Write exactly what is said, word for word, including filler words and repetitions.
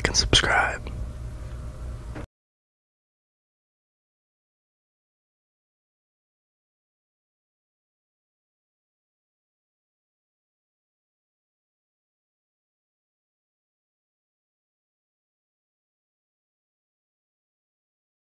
like and subscribe.